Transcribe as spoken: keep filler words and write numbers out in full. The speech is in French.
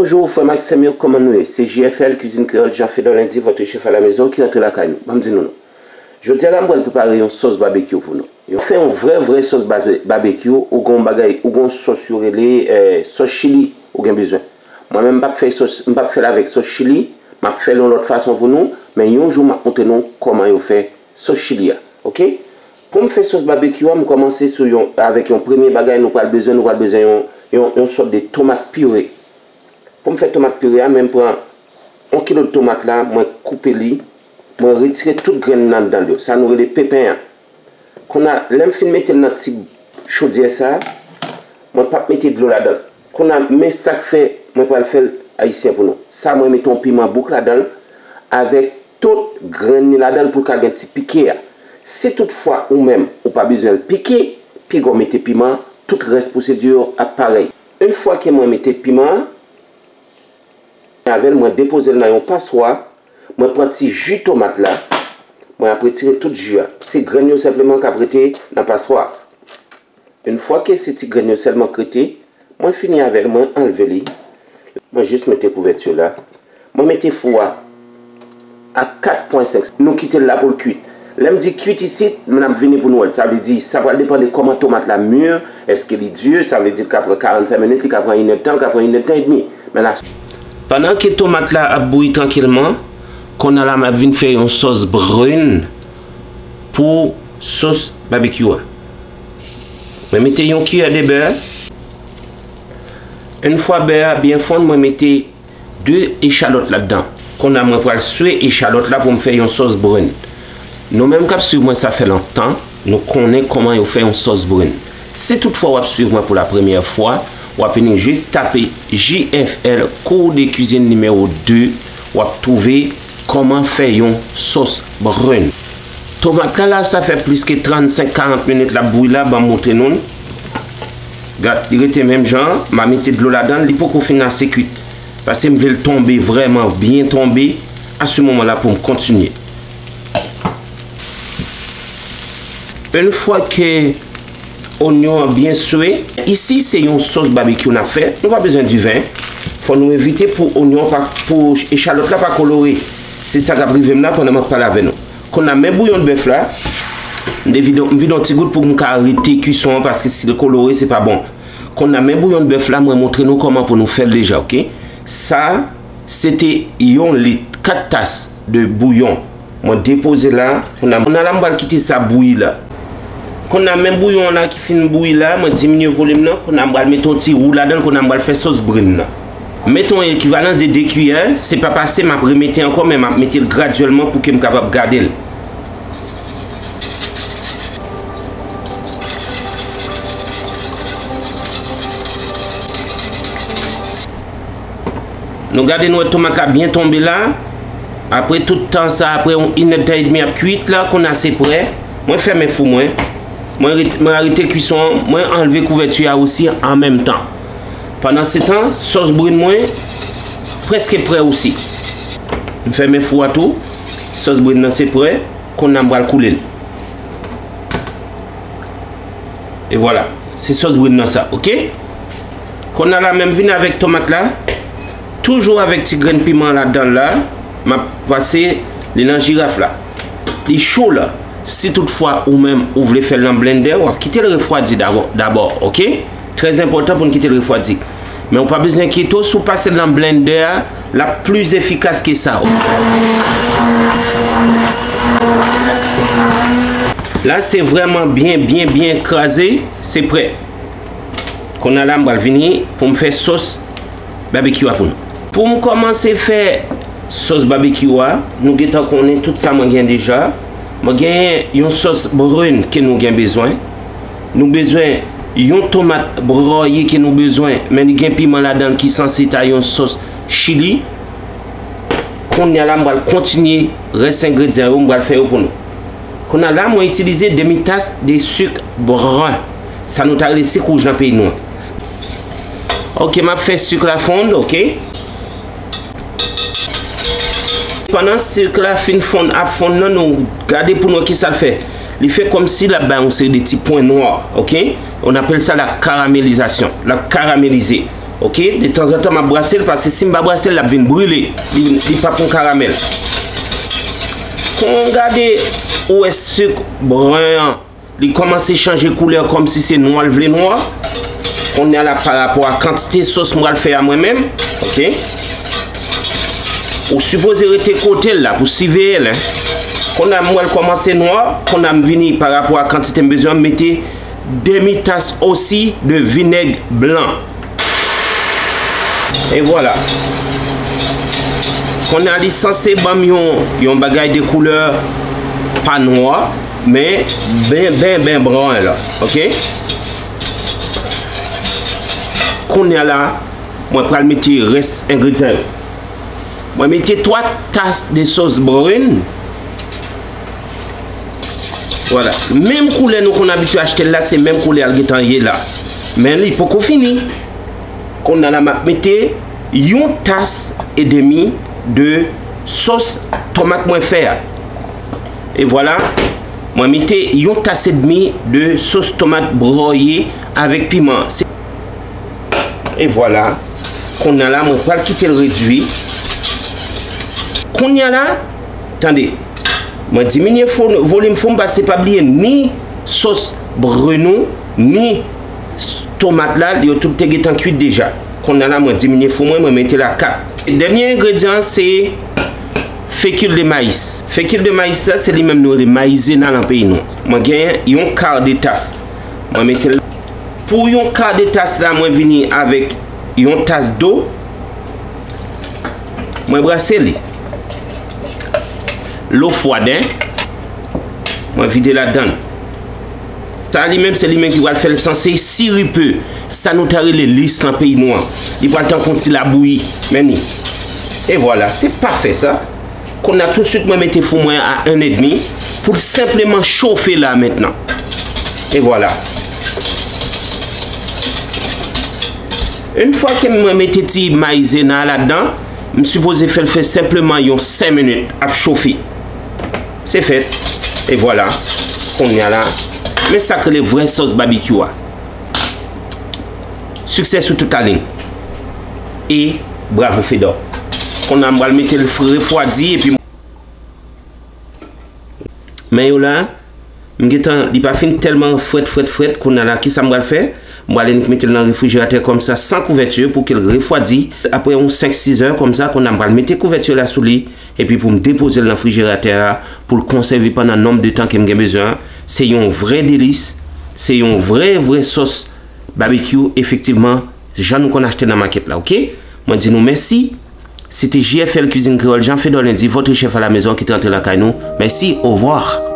Bonjour, frère Maxime, comment nous? C'est J F L Cuisine Créole, Jean-Fédor Lundy, votre chef à la maison qui rentre la caille. Je me dis non. Je dis à la bonne préparer une sauce barbecue pour nous. On fait une vraie, vraie sauce barbecue ou une bagaille, ou une sauce sur les sauce chili, ou bien besoin. Moi-même, je ne vais pas faire avec sauce chili, je vais faire de l'autre façon pour nous, mais un jour, je vais montrer comment on fait sauce chili. Ok? Pour me faire sauce barbecue, je vais commencer avec un premier bagaille, nous avons besoin, nous avons besoin d'une sorte de tomate purée. Pour me faire tomate purée, même pour un kilo de tomate là, moi couper li, moi retirer toute graine dans l'eau. Ça nous les pépins. Qu'on a l'enfin mettre dans petit chaudière ça, moi pas mettre de l'eau là-dedans. Qu'on a mes sacs fait, moi pas le faire haïtien pour nous. Ça moi mettons piment boucle là-dedans avec toute graine là-dedans pour qu'elle petit piquer. Si toutefois ou même ou pas besoin de piquer, puis on mettez piment, toute reste procédure pareil. Une fois que moi mettez piment avec moi déposer dans un passoire, moi prendre petit jus de tomate là, moi après tirer tout jus là. C'est graines simplement qu'a prêté dans passoire. Une fois que ces petits graines seulement prêté, moi fini avec moi enlever les. Moi juste mettre couverture là. Moi mettre froid à quatre virgule cinq. Nous quitter là pour le cuire. Là me dit cuite ici, madame venir pour nous, ça veut dire ça va dépendre de comment tomate la mûre, est-ce qu'elle est dure, ça veut dire qu'après quarante-cinq minutes, qu'elle prend une heure de temps, qu'elle prend une heure de temps et demi. Mais là pendant que les tomates là a bouilli tranquillement, qu'on a la m'a vinn faire une sauce brune pour sauce barbecue. Mais mettez une cuillère de beurre. Une fois beurre bien fond, moi mettez deux échalotes là-dedans. Qu'on a moi pour suer échalotes là pour me faire une sauce brune. Nous même cap suivre moi ça fait longtemps, nous connaissons comment on fait une sauce brune. Si toutefois vous suivez moi pour la première fois, ou à venir juste taper J F L cours de cuisine numéro deux ou à trouver comment faire une sauce brune. Tomate là ça fait plus que trente-cinq à quarante minutes la bouille là, ben montrer nous. Regarde, il était même genre, m'a mis de l'eau là-dedans, il faut qu'on finisse cuit. Parce que je vais tomber vraiment bien tomber à ce moment-là pour me continuer. Une fois que oignon bien soué. Ici, c'est une sauce barbecue qu'on a fait. On n'a pas besoin du vin. Il faut nous éviter pour oignon, pour échalote là, pas colorer. C'est ça qui a privé là pendant que je parle avec nous. Qu'on a même bouillon de bœuf là. Je vais donner un petit goût pour arrêter la cuisson parce que si le coloré, c'est pas bon. Qu'on a même bouillon de bœuf là, je vais montrer nous comment pour nous faire déjà. Ok? Ça, c'était quatre tasses de bouillon. Je vais déposer là. On a là, on va quitter sa bouillie là. Qu'on a même bouillon là qui fait une bouillie là, moi diminuer le volume là, qu'on a mettons petit roux là dedans qu'on a faire sauce brune là. Mettons équivalence de deux cuillères, c'est pas passé, m'a remettre encore mais m'a mettre graduellement pour que me capable garder. Nous garder nos tomates là bien tombées là. Après tout le temps ça après on une heure et demie à cuite là qu'on a c'est prêt. Moi faire mes fous moi. Moi, arrêter la cuisson, moi enlever la couverture aussi en même temps. Pendant ce temps, la sauce brune, moi, presque prêt aussi. Je fais mes fous à tout. La sauce brune, c'est prêt. Qu'on a le couler. Et voilà, c'est sauce brune, ça. Ok? Qu'on a la même vine avec tomate là. Toujours avec petit grain de piment là-dedans là. Je vais passer les langues girafes là. Les chauds là. Si toutefois ou même vous voulez faire le blender, ou quitter le refroidi d'abord, ok? Très important pour quitter le refroidi. Mais on n'a pas besoin de quitter, si vous passez dans le blender, la plus efficace que ça. Là, c'est vraiment bien, bien, bien écrasé. C'est prêt. Qu'on a là, on va venir pour me faire sauce barbecue pour nous. Pour me commencer à faire sauce barbecue, nous avons tout ça déjà. Moi j'ai une sauce brune que nous avons besoin. Nous avons besoin d'une tomate broyée que nous avons besoin. Mais nous avons un piment là-dedans qui est censé être une sauce chili. Qu'on a là, on va continuer les ingrédients, on va le faire pour nous. Qu'on a là, on va utiliser demi-tasse de sucre brun. Ça nous a laissé rouge dans le pays noir. Ok, je vais faire sucre à fondre, ok? Pendant ce que la fin fond à fond, nous regardons pour nous qui ça fait. Il fait comme si là-bas on s'est des petits points noirs, ok? On appelle ça la caramélisation, la caraméliser. OK, de temps en temps m'a brasser parce que si m'a brasser l'a vinn brûler, il pas pour caramel. Quand regardez où est sucre brun, il commence à changer couleur comme si c'est noir, le noir. On est là par rapport à la quantité de sauce que je vais faire à moi-même. OK. Vous supposez rester côté là pour suivre elle. Quand on a commencé noir, quand on a venu par rapport à la quantité de besoin, mettez demi-tasse aussi de vinaigre blanc. Et voilà. Quand on a licencié un bagage de couleur pas noir, mais bien, bien, bien brun là. OK? Quand on est là, moi je vais mettre le reste ingrédient. Je vais mettre trois tasses de sauce brune. Voilà. Même couleur nous qu'on a habitué à acheter là, c'est même couleur qui est là. Mais il faut qu'on finisse. Quand on a là, je vais mettre une tasse et demie de sauce tomate moins fer. Et voilà. Je vais mettre une tasse et demie de sauce tomate broyée avec piment. Et voilà, qu'on a là, mon poil qui est réduit. Qu'on a là, attendez, je diminue le volume, je ne vais pas oublier ni sauce bruno, ni tomate là, il y a tout qui est cuit déjà. Qu'on a là, je diminue le volume, je mets la cap. Le dernier ingrédient, c'est fécule de maïs. Fécule de maïs là, c'est lui-même nous maïsé dans le pays. Je gagne un quart de tasse. Je mets là. Pour un quart de tasse, là, moi venir avec une tasse d'eau. Moi brasser l'eau froide. Hein? Moi vider la donne. Ça lui-même c'est lui-même qui va faire le sensé sirupeux. Ça nous tarie les listes dans le pays noir. Il va le temps qu'on tire la bouillie. Et voilà, c'est parfait ça. Qu'on a tout de suite moi mettre four moyen à un virgule cinq pour simplement chauffer là maintenant. Et voilà. Une fois que je mettais du maïs là-dedans, je suppose faire simplement cinq minutes à chauffer. C'est fait. Et voilà, qu'on y a là. Mais ça que les vraies sauces barbecue. Succès sur toute la ligne. Et bravo Fédor. On a mettre le refroidi et puis. Mais là, je n'ai pas fini tellement fret, fret, fret qu'on a là. Qui ça me fait? Je vais mettre dans le réfrigérateur comme ça, sans couverture, pour qu'elle refroidisse. Après cinq six heures, comme ça, qu'on va mettre la couverture là sous lui. Et puis, pour me déposer dans le réfrigérateur, pour le conserver pendant le nombre de temps que j'ai besoin. C'est un vrai délice. C'est une vraie, vraie sauce barbecue. Effectivement, j'en ai acheté dans la maquette là, ok? Je dis nous merci. C'était J F L Cuisine Créole, Jean-Fédor Lundy, votre chef à la maison qui est entré là, Kainou. Merci, au revoir.